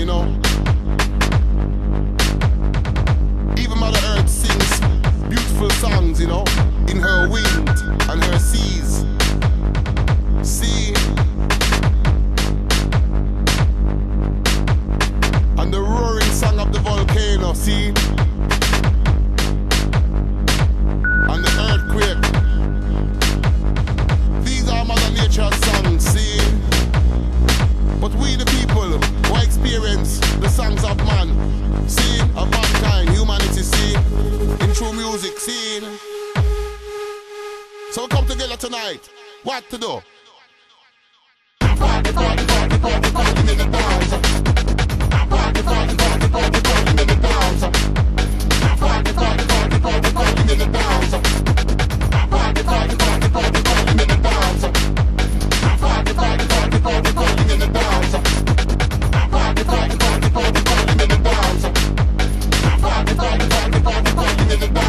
you know. Even Mother Earth sings beautiful songs, you know, in her wind and her seas. See, and the roaring song of the volcano, see, and the earthquake. These are Mother Nature's songs, see. But we the people who experience the songs of man, seeing of mankind, humanity, see, in true music, seeing. So come together tonight. What to do? Party, party, party, party, party in the dance. Party, party, party, party, party in the dance. Party, party, party, party, party in the dance. Party, party, party, party, party in the dance. Party, party, party, party, party in the dance. Party, party, party, party, party in the dance. Party, party, party, party, party in the dance. Party, party, party, party, party in the dance.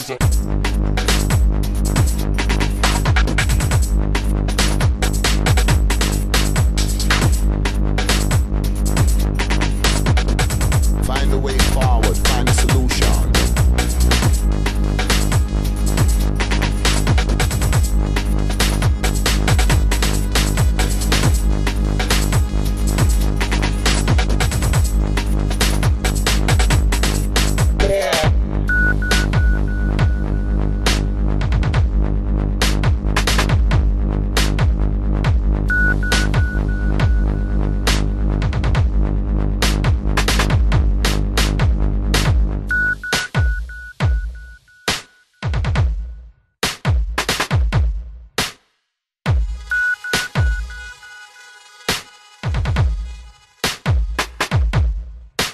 We'll be right back.